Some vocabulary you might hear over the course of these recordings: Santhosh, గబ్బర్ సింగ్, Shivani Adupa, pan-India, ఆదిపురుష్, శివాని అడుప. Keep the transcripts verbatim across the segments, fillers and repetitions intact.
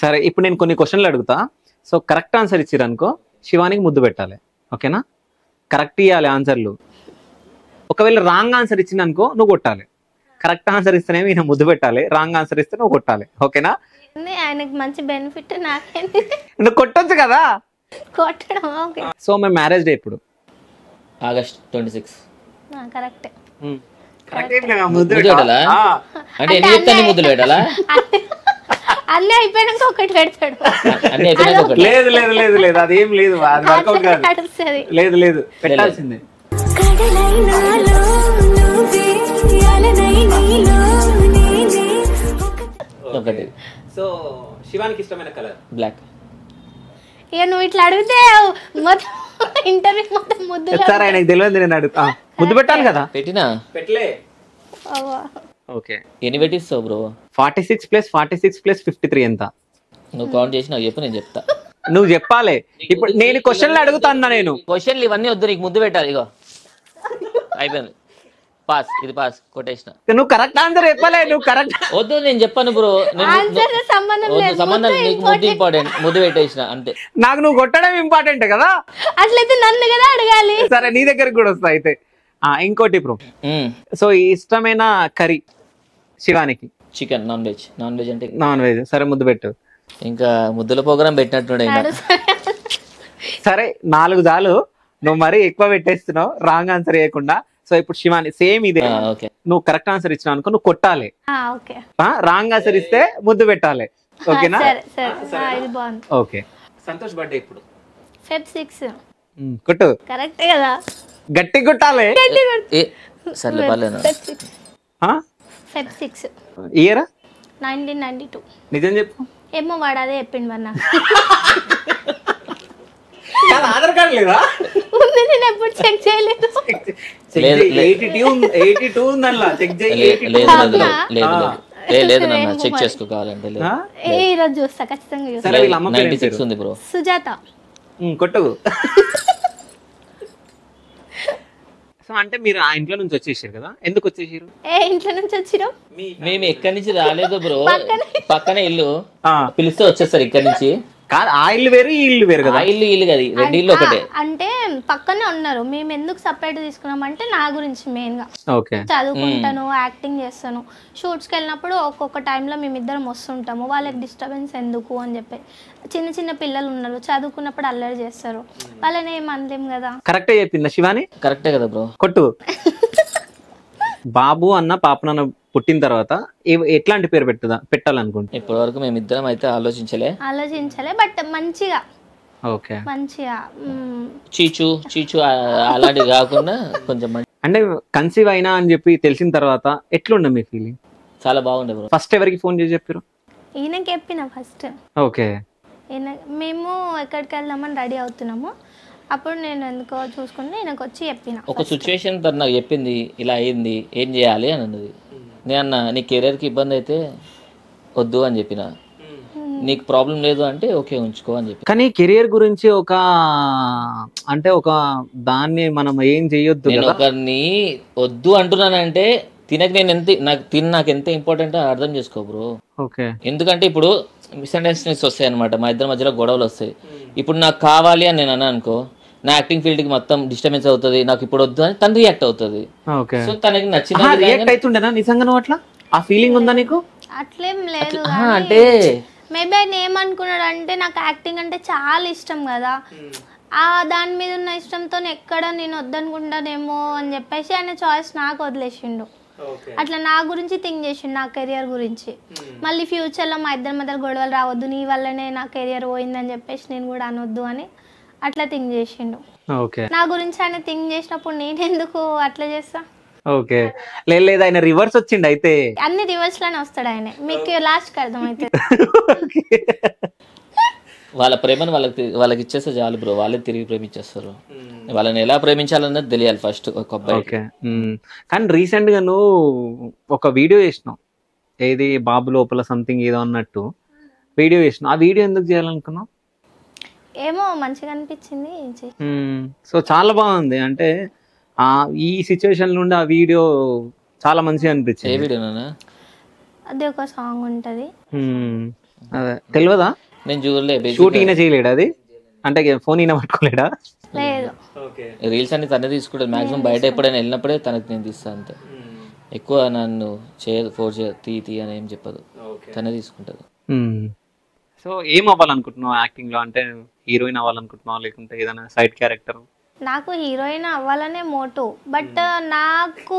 సరే ఇప్పుడు నేను కొన్ని క్వశ్చన్లు అడుగుతా, సో కరెక్ట్ ఆన్సర్ ఇచ్చిరనుకో శివానికి ముద్దు పెట్టాలి, ఓకేనా? కరెక్ట్ ఇవ్వాలి ఆన్సర్లు. ఒకవేళ రాంగ్ ఆన్సర్ ఇచ్చిందనుకో నువ్వు కొట్టాలి. కరెక్ట్ ఆన్సర్ ఇస్తేనేమో ఈయన ముద్దు పెట్టాలి, రాంగ్ ఆన్సర్ ఇస్తే నువ్వు కొట్టాలి, ఓకేనా? ఆయనకి మంచి బెనిఫిట్, నాకేంటి? నువ్వు కొట్టొచ్చు కదా. కొట్టడం okay. So my marriage day ఇప్పుడు ఆగస్ట్ ట్వంటీ సిక్స్. కరెక్ట్ నువ్వు ఇట్లా అడిగితే ఇంటర్వ్యూ మొత్తం ముద్దు పెట్టాలి కదా. పెట్టినా పెట్టలే. ఓకే ఎన్ని పెట్టిస్తావు bro? Forty six plus forty six plus fifty three. ఎంత నువ్వు కౌంట్ చేసినావు చెప్పు, నేను చెప్తా. నువ్వు చెప్పాలి. ఇప్పుడు నేను క్వశ్చన్లు అడుగుతాను, నేను క్వశ్చన్లు ఇవన్నీ వద్దు, నీకు ముద్దు పెట్టాలి. ఇగో అయిపోయింది, పాస్. ఇది పాస్ కొట్టేసిన. నువ్వు కరెక్ట్ ఆన్సర్ చెప్పాలి. నువ్వు కరెక్ట్ వద్దు, నేను చెప్పాను బ్రో. సంబంధం సంబంధం నీకు ముద్దు ఇంపార్టెంట్, ముద్దు పెట్టేసిన అంతే. నాకు నువ్వు కొట్టడం ఇంపార్టెంట్ కదా, అట్లయితే నన్ను కదా అడగాలి. సరే నీ దగ్గరకు కూడా వస్తా అయితే. ఇంకోటి బ్రో, సో ఇష్టమైన కర్రీ శివానికి? Chicken. Non veg? Non veg అంటే నాన్ వెజ్. సరే ముద్దు పెట్టు. ఇంకా ముద్దుల ప్రోగ్రామ్ పెట్టినట్టు. సరే నాలుగు చాలు, నువ్వు మరీ ఎక్కువ పెట్టేస్తున్నావు రాంగ్ ఆన్సర్ వేయకుండా. సో ఇప్పుడు శివాని సేమ్ ఇదే, నువ్వు కరెక్ట్ ఆన్సర్ ఇచ్చినావు అనుకో నువ్వు కొట్టాలి, రాంగ్ ఆన్సర్ ఇస్తే ముద్దు పెట్టాలి, ఓకేనా? ఓకే. సంతోష్ బర్త్డే ఇప్పుడు ఫిబ్రవరి సిక్స్త్. కొట్టు. కరెక్ట్ కదా, గట్టి కొట్టాలి. Year nineteen ninety two. నిజం చెప్పు. ఏమో వాడు అదే చెప్పింది మరి నాకు. ఆధార్ కార్డు లేదా? ఉంది, నేను ఎప్పుడు చెక్ చేయలేదు. ఎయిటీ టూ ఉందల్లా, చెక్ చేయలేదు. చెక్ చేసుకో కావాలంటే. ఏ రోజు చూస్తా ఖచ్చితంగా. సుజాత. కొట్టు. సో అంటే మీరు ఆ ఇంట్లో నుంచి వచ్చేసారు కదా, ఎందుకు వచ్చేసారు? ఏ ఇంట్లో నుంచి వచ్చారు? మేము ఎక్కడి నుంచి రాలేదు బ్రో, పక్కనే ఇల్లు, పిలిస్తే వచ్చేస్తారు ఇక్కడ నుంచి. ఆ ఇల్లు వేరు, ఈ ఇల్లు వేరు కదా. ఇల్లు ఇల్లు కదా, రెండు ఇల్లు ఒకటే. అంటే పక్కనే ఉన్నారు. మేము ఎందుకు సపరేట్ తీసుకున్నాం అంటే నా గురించి మెయిన్ గా. చదువుకుంటాను, యాక్టింగ్ చేస్తాను, షూట్స్కి వెళ్ళినప్పుడు ఒక్కొక్క టైంలో మేము ఇద్దరం వస్తుంటాము. వాళ్ళకి డిస్టర్బెన్స్ ఎందుకు అని చెప్పి, చిన్న చిన్న పిల్లలు ఉన్నారు, చదువుకున్నప్పుడు అల్లరి చేస్తారు, వాళ్ళని ఏం అనలేము కదా. కరెక్టే చెప్పిందా శివాని? కరెక్టే కదా బ్రో. కొట్టు. బాబు అన్న పాపనన్న పుట్టిన తర్వాత ఎట్లాంటి పేరు పెట్టుదా పెట్టాలనుకుంటే? ఇప్పటి వరకు మేము ఇద్దరం అయితే ఆలోచించలే ఆలోచించలే బట్ మంచిగా ఓకే మంచిగా చీచు చీచు అలాంటివి కాకుండా కొంచెం. అంటే కన్సీవ్ అయినా అని చెప్పి తెలిసిన తర్వాత ఎట్లుండే మీ ఫీలింగ్? చాలా బాగుండే బ్రో. ఫస్ట్ ఎవరికి ఫోన్ చేసి చెప్పారు? ఈయనకి చెప్పిన ఫస్ట్. ఓకే. మేము ఎక్కడికి వెళ్దామని రెడీ అవుతున్నాము, అప్పుడు నేను ఎందుకో చూసుకుని నాకు వచ్చి చెప్పిన ఒక సిచ్యువేషన్ తను నాకు చెప్పింది, ఇలా అయింది ఏం చేయాలి అని అన్నది. నేను అన్న నీ కెరీర్కి ఇబ్బంది అయితే వద్దు అని చెప్పిన, నీకు ప్రాబ్లం లేదు అంటే ఓకే ఉంచుకో అని చెప్పి. కానీ కెరీర్ గురించి ఒక అంటే ఒక దాన్ని మనం ఏం చేయొద్దు. నేను ఒకరిని వద్దు అంటున్నానంటే తినకు నేను ఎంత, నాకు తిని నాకు ఎంత ఇంపార్టెంట్ అర్థం చేసుకో బ్రో. ఓకే. ఎందుకంటే ఇప్పుడు మిస్అండర్స్టాండింగ్స్ వస్తాయి అనమాట, మా ఇద్దరి మధ్యలో గొడవలు వస్తాయి. ఇప్పుడు నాకు కావాలి అని నేను అన్నా అనుకో, నా యాక్టింగ్ ఫీల్డ్ కి మొత్తం డిస్టర్బెన్స్ అవుతుంది, నాకు ఇప్పుడు వద్దు అని తను రియాక్ట్ అవుతుంది. సో తనకి నచ్చిన రియాక్ట్ అవుతుండేనా? నిజంగా నువ్వు అట్లా ఆ ఫీలింగ్ ఉందా నీకు? అట్లేం లేదు. అంటే మేబీ ఆయన ఏమనుకున్నాడు అంటే నాకు యాక్టింగ్ అంటే చాలా ఇష్టం కదా, ఆ దాని మీద ఉన్న ఇష్టంతో ఎక్కడ నేను వద్దనుకుంటానేమో అని చెప్పేసి ఆయన చాయిస్ నాకు వదిలేసిండు. అట్లా నా గురించి థింక్ చేసి, నా కెరియర్ గురించి, మళ్ళీ ఫ్యూచర్ లో మా ఇద్దరి మధ్య గొడవలు రావద్దు, నీ వల్లనే నా కెరియర్ పోయిందని చెప్పేసి నేను కూడా అనొద్దు అని అట్లా థింక్ చేసిండు. నా గురించి ఆయన థింక్ చేసినప్పుడు నేను ఎందుకు అట్లా చేస్తా? ఓకే. లేదు ఆయన రివర్స్ వచ్చిండు అయితే. అన్ని రివర్స్ లోనే వస్తాడు ఆయన, మీకు లాస్ట్ అర్థం అయితే. వాళ్ళ ప్రేమను వాళ్ళకి వాళ్ళకి ఇచ్చేస్తే చాలు బ్రో, వాళ్ళే తిరిగి ప్రేమించేస్తారు. వాళ్ళని ఎలా ప్రేమించాలన్నది తెలియాలి ఫస్ట్ ఒక అబ్బాయి. కానీ రీసెంట్ గా నువ్వు ఒక వీడియో చేసినావు, ఏది బాబు లోపల సంథింగ్ ఏదో అన్నట్టు వీడియో చేసినావు. ఆ వీడియో ఎందుకు చేయాలనుకున్నావు? ఏమో మంచిగా అనిపించింది. సో చాలా బాగుంది. అంటే ఆ ఈ సిచ్యువేషన్ నుండి ఆ వీడియో చాలా మంచిగా అనిపించింది. ఏ వీడియోనా? అదే ఒక సాంగ్ ఉంటది. అదే తెలియదా, నేను చూడలేదు. షూటింగ్ చేయలేడు అది, అంటే ఫోన్ ఈయన పట్టుకోలేడా? రీల్స్ అన్ని తనే తీసుకుంటాను మాక్సిమం, బయట ఎప్పుడైనా వెళ్ళినప్పుడే తనకు నేను తీస్తాను అంతే. ఎక్కువ నన్ను చేయదు ఫోర్స్, తీ తీ అని ఏం చెప్పదు, తనే తీసుకుంటాను. సో ఏం అవ్వాలనుకుంటున్నావు యాక్టింగ్ లో? అంటే హీరోయిన్ అవ్వాలనుకుంటున్నావు లేకుంటే ఏదైనా సైడ్ క్యారెక్టర్? నాకు హీరోయిన్ అవ్వాలనే మోటు, బట్ నాకు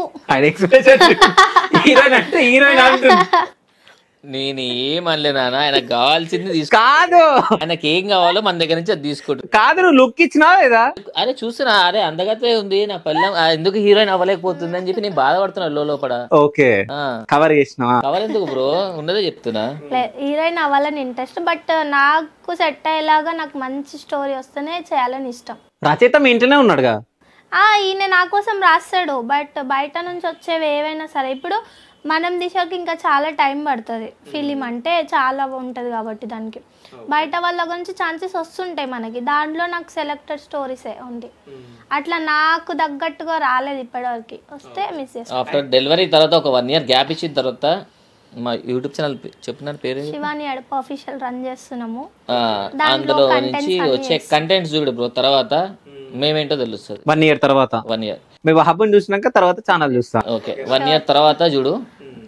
నేను ఏమనలే నాన్న, ఆయనకు కావాల్సింది తీసుకో, ఆయనకి ఏం కావాలో మన దగ్గర నుంచి అది తీసుకుంటు కాదు. నువ్వు లుక్ ఇచ్చినా లేదా? అరే చూస్తున్నా, అరే అందగతే ఉంది నా పిల్ల, ఎందుకు హీరోయిన్ అవ్వలేకపోతుంది అని చెప్పి నేను బాధపడుతున్నా లోపల. ఓకే, కవర్ చేసినా? కవర్ ఎందుకు బ్రో, ఉన్నదే చెప్తున్నా. హీరోయిన్ అవ్వాలని ఇంట్రెస్ట్, బట్ నాకు సెట్ అయ్యేలాగా నాకు మంచి స్టోరీ వస్తేనే చేయాలని ఇష్టం. రచయిత మీ ఇంట్లోనే ఉన్నాడుగా, ఈయన నా కోసం రాస్తాడు, బట్ బయట నుంచి వచ్చేవి ఏవైనా సరే. ఇప్పుడు మనం దిశకి ఇంకా చాలా టైం పడుతుంది, ఫిలిం అంటే చాలా ఉంటుంది కాబట్టి దానికి. బయట వాళ్ళ గురించి ఛాన్సెస్ వస్తుంటాయి మనకి, దాంట్లో నాకు సెలెక్టెడ్ స్టోరీసే ఉంది. అట్లా నాకు తగ్గట్టుగా రాలేదు ఇప్పటివరకు, వస్తే మిస్ చేస్తాను. ఆఫ్టర్ డెలివరీ తర్వాత ఒక వన్ ఇయర్ గ్యాప్ ఇచ్చిన తర్వాత మా యూట్యూబ్ ఛానల్ చెప్పిన పేరు శివాని అడుప ఆఫీషియల్ రన్ చేస్తున్నాము. అందులో నుంచి వచ్చే కంటెంట్స్ చూడు బ్రో, తర్వాత మేమేంటో తెలుస్తుంది. వన్ ఇయర్ తర్వాత, వన్ ఇయర్ మేము హబ్బుని చూసినాక తర్వాత ఛానల్ చూస్తాం. ఓకే, వన్ ఇయర్ తర్వాత చూడు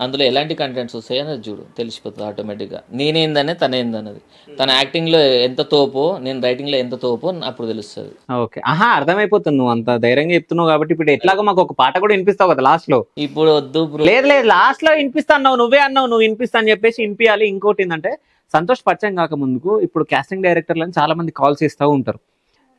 అందులో ఎలాంటి కంటెంట్స్ వస్తాయి అనేది చూడు, తెలిసిపోతుంది ఆటోమేటిక్గా నేనేందనే తనేందన్నది. తన యాక్టింగ్లో ఎంత తోపో, నేను రైటింగ్లో ఎంత తోపో అప్పుడు తెలుస్తుంది. ఓకే, ఆహా, అర్థమైపోతుంది. నువ్వు అంత ధైర్యంగా చెప్తున్నావు కాబట్టి ఇప్పుడు ఎట్లాగో మాకు ఒక పాట కూడా వినిపిస్తావు కదా లాస్ట్ లో. ఇప్పుడు వద్దు, లేదు లేదు, లాస్ట్ లో వినిపిస్తా అన్నావు, నువ్వే అన్నావు నువ్వు వినిపిస్తా అని చెప్పేసి వినిపించాలి. ఇంకోటి ఏంటంటే సంతోష్ పరిచయం కాక ముందుకు ఇప్పుడు కాస్టింగ్ డైరెక్టర్లను చాలా మంది కాల్ చేస్తూ ఉంటారు.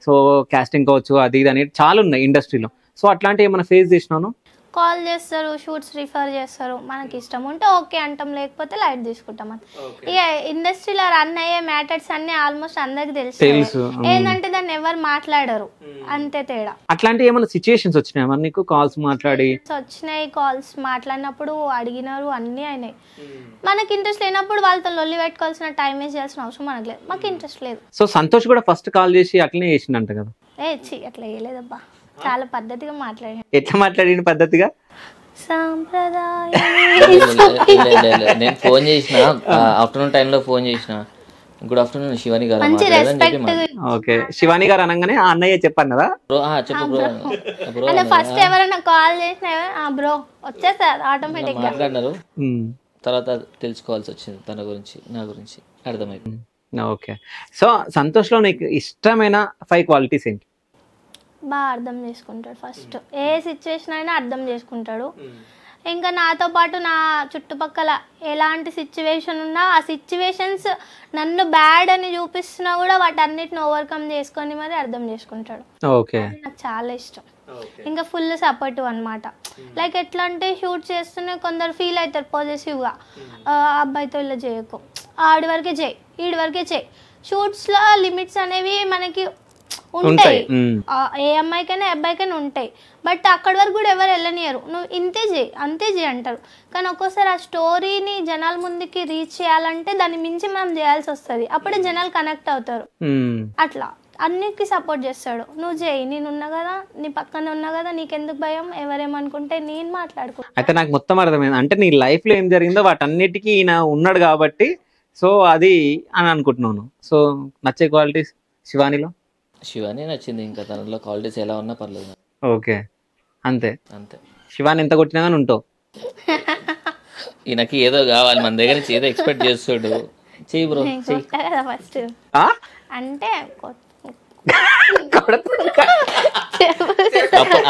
సో కాస్టింగ్ కావచ్చు, అది ఇది అనేది చాలా ఉన్నాయి ఇండస్ట్రీలో. సో అట్లాంటివి ఏమైనా ఫేస్ చేసినాను? కాల్ చేస్తారు, షూట్స్ రిఫర్ చేస్తారు, మనకి ఇష్టం ఉంటే ఓకే అంటాం, లేకపోతే లైట్ తీసుకుంటాం. ఇక ఇండస్ట్రీలో రన్ అయ్యే మ్యాటర్స్ అన్ని ఆల్మోస్ట్ అందరికి తెలుసు, ఏంటంటే దాన్ని ఎవరు మాట్లాడరు, అంతే తేడా. అట్లాంటి ఏమైనా సిచ్యుయేషన్స్ వచ్చినాయి నీకు? కాల్స్ మాట్లాడి వచ్చినాయి, కాల్స్ మాట్లాడినప్పుడు అడిగినారు, అన్ని అయినాయి. మనకి ఇంట్రెస్ట్ లేనప్పుడు వాళ్ళతో లొల్లి పెట్టుకోవాల్సిన టైం వేస్ట్ చేయాల్సిన అవసరం మనకు లేదు, మాకు ఇంట్రెస్ట్ లేదు. సో సంతోష్ కూడా ఫస్ట్ కాల్ చేసి అట్లనే చేసిందంట కదా? ఏ చి అట్లా చేయలేదబ్బా, చాలా పద్ధతిగా మాట్లాడాను. ఎట్లా మాట్లాడిన పద్ధతిగా? సాంప్రదాయం. నేను ఫోన్ చేసిన ఆఫ్టర్నూన్ టైంలో ఫోన్ చేసిన, గుడ్ ఆఫ్టర్నూన్ శివాని గారు శివాని గారు అనగానే అన్నయ్య చెప్పాను కదా చెప్పు. ఫస్ట్ ఎవరైనా కాల్ చేసినా బ్రో వచ్చేసారు ఆటోమేటిక్ గా మాట్లాడినారు, తర్వాత తెలుసుకోవాల్సి వచ్చింది తన గురించి నా గురించి, అర్థమైపోయింది. ఓకే, సో సంతోష్లో నీకు ఇష్టమైన ఫైవ్ క్వాలిటీస్ ఏంటి? బాగా అర్థం చేసుకుంటాడు, ఫస్ట్ ఏ సిచ్యువేషన్ అయినా అర్థం చేసుకుంటాడు. ఇంకా నాతో పాటు నా చుట్టుపక్కల ఎలాంటి సిచ్యువేషన్ ఉన్నా ఆ సిచ్యువేషన్స్ నన్ను బ్యాడ్ అని చూపిస్తున్నా కూడా వాటన్నిటిని ఓవర్కమ్ చేసుకొని మరి అర్థం చేసుకుంటాడు. నాకు చాలా ఇష్టం. ఇంకా ఫుల్ సపోర్టివ్ అనమాట. లైక్ ఎట్లా అంటే షూట్ చేస్తూనే కొందరు ఫీల్ అవుతారు పొజెసివ్గా, అబ్బాయితో ఇలా చేయకు, ఆడి వరకే చేయి, ఈడి వరకే చేయి. షూట్స్లో లిమిట్స్ అనేవి మనకి ఉంటాయి, ఏ అమ్మాయికైనా అబ్బాయికైనా ఉంటాయి, బట్ అక్కడి వరకు కూడా ఎవరు వెళ్ళనియరు, నువ్వు ఇంతే చేయి అంతే చేయి అంటారు. కానీ ఒక్కోసారి ఆ స్టోరీని జనాల ముందుకి రీచ్ చేయాలంటే దాన్ని మించి మనం చేయాల్సి వస్తుంది, అప్పుడే జనాలు కనెక్ట్ అవుతారు. అట్లా అన్నిటికీ సపోర్ట్ చేస్తాడు, నువ్వు చేయి, నేనున్నా కదా, నీ పక్కన ఉన్నా కదా, నీకెందుకు భయం, ఎవరేమనుకుంటే నేను మాట్లాడుకుంటా. అయితే నాకు మొత్తం అర్థమైంది, అంటే నీ లైఫ్లో ఏం జరిగిందో వాటన్నిటికీ ఈయన ఉన్నాడు కాబట్టి సో అది అని అనుకుంటున్నాను. సో నచ్చే క్వాలిటీస్ శివానిలో? శివాని నచ్చింది, ఇంకా తనలో క్వాలిటీస్ ఎలా ఉన్నా పర్లేదు. ఓకే, అంతే అంతే. శివాని ఎంత కొట్టినా కానీ ఉంటావు. ఈయనకి ఏదో కావాలి మన దగ్గర నుంచి, ఏదో ఎక్స్పెక్ట్ చేస్తాడు. చెయ్యి బ్రో, చెయ్యి ఫస్ట్ అంటే.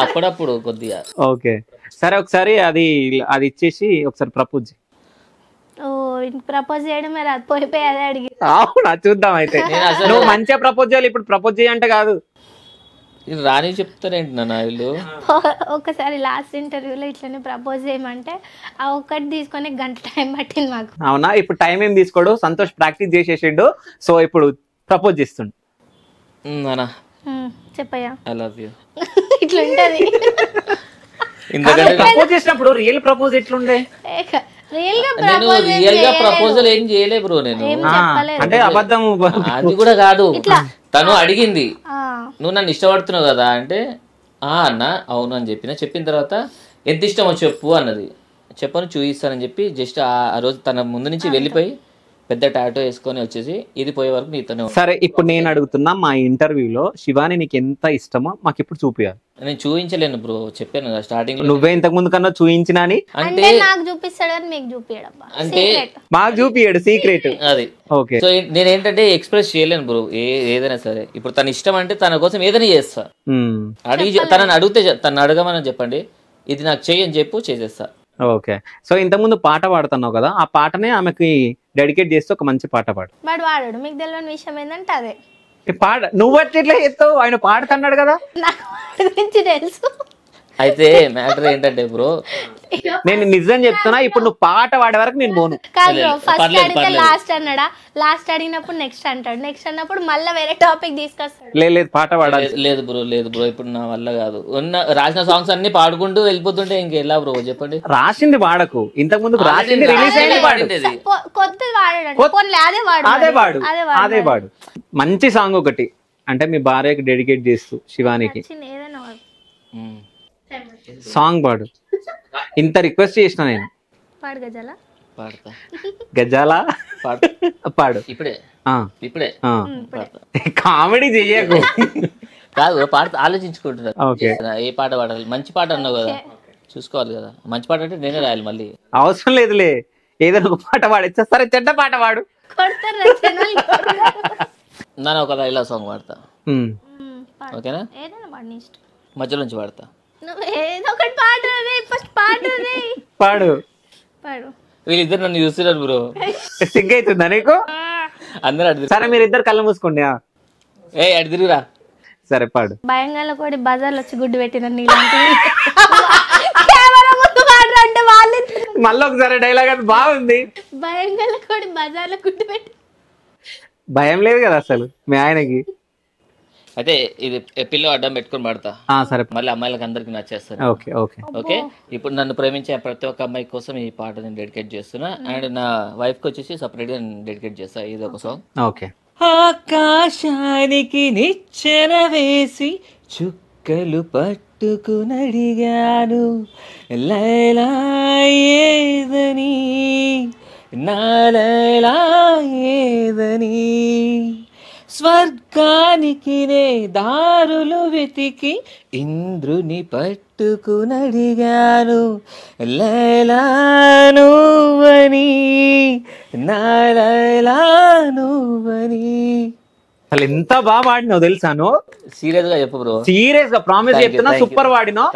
అప్పుడప్పుడు కొద్దిగా. ఓకే సరే, ఒకసారి అది అది ఇచ్చేసి ఒకసారి ప్రపోజ్ చేయి. ప్రపోజ్ చేయడం పోయిపోయి అదే అడిగి అవునా? చూద్దాం అయితే, నువ్వు మంచిగా ప్రపోజ్ చేయాలి. ఇప్పుడు ప్రపోజ్ చేయంటే కాదు రాని చెప్తారేంటి నాన్న వీళ్ళు. ఒకసారి లాస్ట్ ఇంటర్వ్యూలో ఇట్లనే ప్రపోజ్ చేయమంటే ఆ ఒక్కటి తీసుకొని గంట టైం పట్టింది మాకు. అవునా? ఇప్పుడు టైం ఏం తీసుకోడు, సంతోష్ ప్రాక్టీస్ చేసేసిండు. సో ఇప్పుడు ప్రపోజ్ చేస్తుండు నాన్న, చెప్పయ్యా ఐ లవ్ యూ ఇట్లుంటది. ప్రపోజ్ చేసినప్పుడు రియల్ ప్రపోజ్ ఎట్లుండే? ప్రపోజల్ ఏం చేయలే బ్రో నేను, అంటే అబద్ధం అది కూడా కాదు. తను అడిగింది నువ్వు నన్ను ఇష్టపడుతున్నావు కదా అంటే ఆ అన్న అవును అని చెప్పిన. చెప్పిన తర్వాత ఎంత ఇష్టమో చెప్పు అన్నది, చెప్పను చూపిస్తానని చెప్పి జస్ట్ ఆ రోజు తన ముందు నుంచి వెళ్ళిపోయి పెద్ద టాటో వేసుకొని వచ్చేసి ఇది పోయే వరకు నీతోనే. సరే ఇప్పుడు నేను అడుగుతున్నా, మా ఇంటర్వ్యూలో శివాని నీకు ఎంత ఇష్టమో మాకు ఇప్పుడు చూపియాలి. నేను చూపించలేను బ్రో, చెప్పాను కదా స్టార్టింగ్. నువ్వే ఇంతకు ముందు కన్నా చూపించినా అని అంటే నాకు చూపిస్తాడు అని మీకు చూపియడబ్బా, అంటే మాకు చూపియడు సీక్రెట్ అది. ఓకే, సో నేను ఏంటంటే ఎక్స్ప్రెస్ చేయలేను బ్రో ఏదైనా సరే. ఇప్పుడు తన ఇష్టం అంటే తన కోసం ఏదైనా చేస్తా. అడిగి తనని అడిగితే తను అడగమని చెప్పండి, ఇది నాకు చెయ్యని చెప్పు, చేసేస్తా. ఓకే, సో ఇంతకుముందు పాట పాడుతున్నావు కదా, ఆ పాటనే ఆమెకి డెడికేట్ చేస్తే ఒక మంచి పాట పాడు. వాడు వాడాడు మీకు తెలియని విషయం ఏంటంటే అదే పాట. నువ్వు అట్లా చేస్తావు, ఆయన పాడుతున్నాడు కదా, నాకు వాడి గురించి తెలుసు. అయితే మ్యాటర్ ఏంటంటే బ్రో, నేను నిజం చెప్తున్నా, ఇప్పుడు నువ్వు పాట పాడే వరకు నేను పోను. ఫస్ట్ అడిగితే లాస్ట్ అన్నాడా, లాస్ట్ అడిగినప్పుడు నెక్స్ట్ అంటాడు, నెక్స్ట్ అన్నప్పుడు మళ్ళీ వేరే టాపిక్ తీసుకొస్తాడు. లేదు పాట పాడాలి. లేదు బ్రో, లేదు బ్రో, ఇప్పుడు నా వల్ల కాదు. ఉన్న రాసిన సాంగ్స్ అన్ని పాడుకుంటూ వెళ్ళిపోతుంటే ఇంకెలా బ్రో చెప్పండి. రాసింది పాడకు, ఇంతకు ముందు రాసింది రిలీజ్ అయింది పాడు. అదే పాడు, అదే పాడు. మంచి సాంగ్ ఒకటి అంటే మీ భార్యకి డెడికేట్ చేస్తూ శివానికి సాంగ్ పాడు. ఇంత రిక్వెస్ట్ చేసిన నేను, గజాల పాడు ఇప్పుడే ఇప్పుడే. కామెడీ చెయ్యకు, కాదు పాట ఆలోచించుకుంటున్నా ఏ పాట పాడాలి. మంచి పాట అన్నావు కదా, చూసుకోవాలి కదా. మంచి పాట అంటే నేనే రాయాలి మళ్ళీ. అవసరం లేదులే, ఏదైనా ఒక పాట పాడచ్చా. సరే చెడ్డ పాట పాడు. నేను ఒక ఇలా సాంగ్ పాడతా, ఓకేనా? మధ్యలో నుంచి పాడతా. వీళ్ళిద్దరు నన్ను చూస్తున్నారు బ్రో, సిగ్గు అవుతుందా నీకు? అందరూ అడుగు. సరే మీరు ఇద్దరు కళ్ళు మూసుకోండి, ఏ అడుగురా. సరే పాడు. భయంగా కూడా బజార్ వచ్చి గుడ్డు పెట్టిన మళ్ళీ ఒకసారి డైలాగ్ అది బాగుంది. భయంగా కూడా బజార్లో గుడ్డు పెట్టి, భయం లేదు కదా అసలు మీ ఆయనకి. అయితే ఇది పిల్లో అడ్డం పెట్టుకుని పడతా. సరే మళ్ళీ అమ్మాయిలకు అందరికి నచ్చేస్తాను. Okay okay okay. ఇప్పుడు నన్ను ప్రేమించే ప్రతి ఒక్క అమ్మాయి కోసం ఈ పాట నేను డెడికేట్ చేస్తున్నా. అండ్ నా వైఫ్ కి వచ్చేసి సపరేట్ గా నేను డెడికేట్ చేస్తా ఇది ఒక సాంగ్. ఓకే. ఆకాశానికి నిచ్చెన వేసి చుక్కలు పట్టుకునడిగాను లైలా ఏదని, నా లైలా ఏదని, స్వర్గానికి నే దారులు వెతికి ఇంద్రుని పట్టుకునడిగాను లైలా నువ్వని, నా లైలా నువ్వని. అసలు ఎంత బాగా వాడినావు తెలుసాను. సీరియస్ గా చెప్పు బ్రో, సీరియస్ గా ప్రామిస్ చెప్తున్నా, సూపర్ వాడినావు.